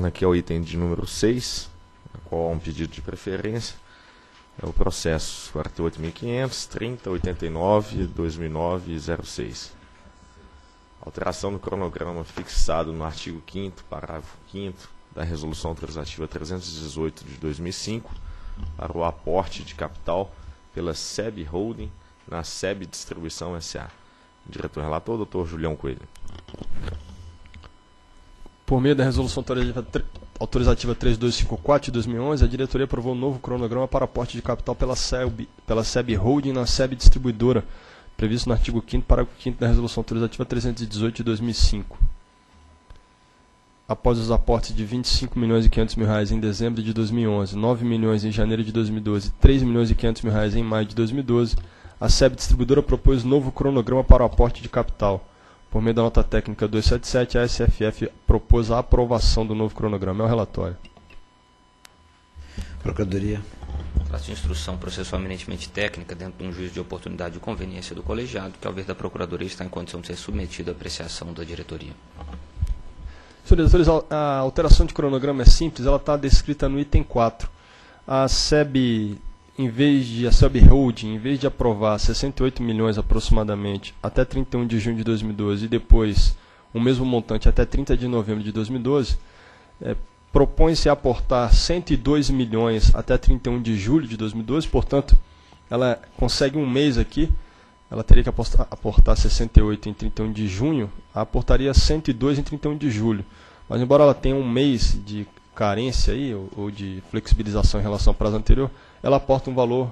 Aqui é o item de número 6, na qual há um pedido de preferência. É o processo 48.500, 30.89, 2009 e 06. Alteração do cronograma fixado no artigo 5º, parágrafo 5º da Resolução Autorizativa 318 de 2005 para o aporte de capital pela CEB Holding na CEB Distribuição S.A. Diretor relator, Dr. Julião Coelho. Por meio da Resolução Autorizativa 3.254 de 2011, a diretoria aprovou um novo cronograma para aporte de capital pela CEB Holding na CEB Distribuidora, previsto no artigo 5º, parágrafo 5º da Resolução Autorizativa 318 de 2005. Após os aportes de R$ 25.500.000 em dezembro de 2011, R$ 9.000.000 em janeiro de 2012 e R$ 3.500.000 em maio de 2012, a CEB Distribuidora propôs novo cronograma para o aporte de capital. Por meio da nota técnica 277, a SFF propôs a aprovação do novo cronograma. É o relatório. Procuradoria. Trato de instrução processual eminentemente técnica dentro de um juízo de oportunidade e conveniência do colegiado, que ao ver da Procuradoria está em condição de ser submetido à apreciação da diretoria. Senhores diretores, a alteração de cronograma é simples, ela está descrita no item 4. A CEB Holding, em vez de aprovar 68 milhões aproximadamente até 31 de junho de 2012 e depois o mesmo montante até 30 de novembro de 2012, propõe-se aportar 102 milhões até 31 de julho de 2012, portanto, ela consegue um mês aqui, ela teria que aportar 68 em 31 de junho, aportaria 102 em 31 de julho. Mas embora ela tenha um mês de carência aí, ou de flexibilização em relação ao prazo anterior, ela aporta um valor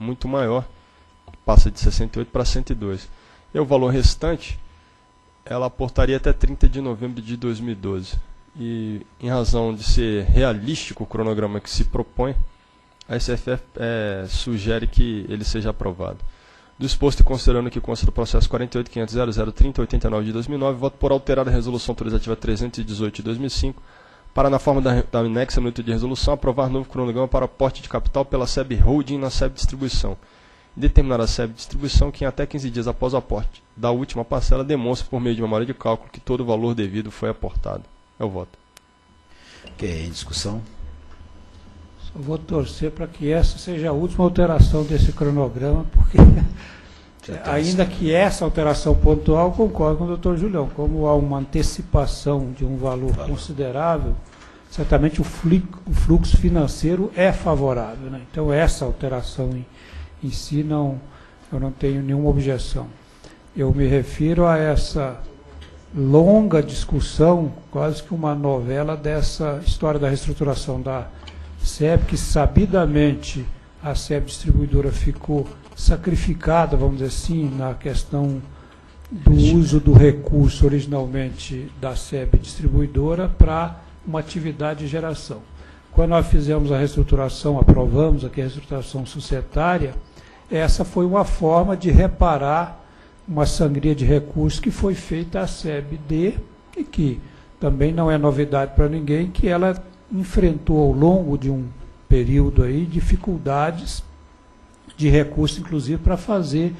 muito maior, passa de 68 para 102. E o valor restante, ela aportaria até 30 de novembro de 2012. E em razão de ser realístico o cronograma que se propõe, a SFF sugere que ele seja aprovado. Do exposto e considerando que consta do processo 48.500.0030.89 de 2009, voto por alterar a Resolução Autorizativa 318 de 2005, para, na forma da anexa no item de resolução, aprovar novo cronograma para aporte de capital pela CEB Holding na CEB Distribuição. Determinar a CEB Distribuição que, em até 15 dias após o aporte da última parcela, demonstre, por meio de uma memória de cálculo, que todo o valor devido foi aportado. É o voto. Ok, em discussão? Só vou torcer para que essa seja a última alteração desse cronograma, porque, ainda que essa alteração pontual, concordo com o doutor Julião, como há uma antecipação de um valor considerável, certamente o fluxo financeiro é favorável, né? Então essa alteração em si, eu não tenho nenhuma objeção. Eu me refiro a essa longa discussão, quase que uma novela dessa história da reestruturação da CEB, que sabidamente a CEB Distribuidora ficou sacrificada, vamos dizer assim, na questão do uso do recurso originalmente da CEB Distribuidora para uma atividade de geração. Quando nós fizemos a reestruturação, aprovamos aqui a reestruturação societária, essa foi uma forma de reparar uma sangria de recursos que foi feita à CEBD e que também não é novidade para ninguém, que ela enfrentou ao longo de um período aí dificuldades de recursos, inclusive, para fazer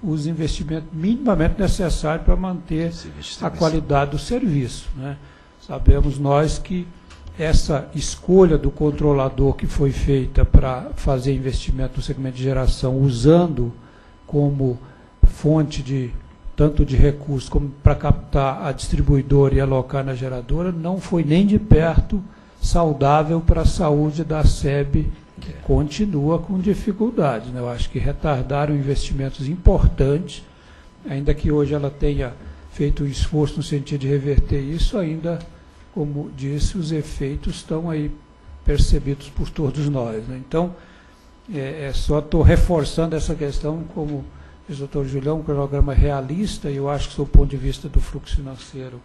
os investimentos minimamente necessários para manter a qualidade do serviço, né? Sabemos nós que essa escolha do controlador que foi feita para fazer investimento no segmento de geração, usando como fonte de tanto de recursos como para captar a distribuidora e alocar na geradora, não foi nem de perto saudável para a saúde da CEB, que continua com dificuldades, né? Eu acho que retardaram investimentos importantes, ainda que hoje ela tenha feito um esforço no sentido de reverter isso, ainda, como disse, os efeitos estão aí percebidos por todos nós, né? Então, só estou reforçando essa questão, como o doutor Julião, um cronograma realista, e eu acho que, do ponto de vista do fluxo financeiro,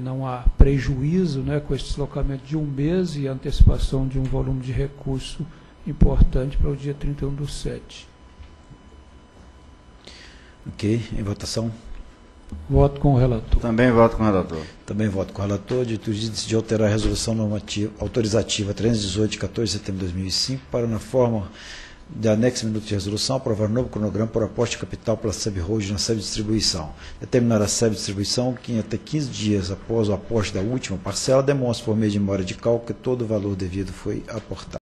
não há prejuízo, né, com esse deslocamento de um mês e antecipação de um volume de recurso importante para o dia 31/7. Ok, em votação? Voto com o relator. Também voto com o relator. Também voto com o relator, de alterar a Resolução Autorizativa 318, de 14 de setembro de 2005, para, na forma de anexo minuto de resolução, aprovar novo cronograma por aporte de capital pela CEB Holding na CEB Distribuição. Determinar a CEB Distribuição que em até 15 dias após o aporte da última parcela demonstre por meio de memória de cálculo que todo o valor devido foi aportado.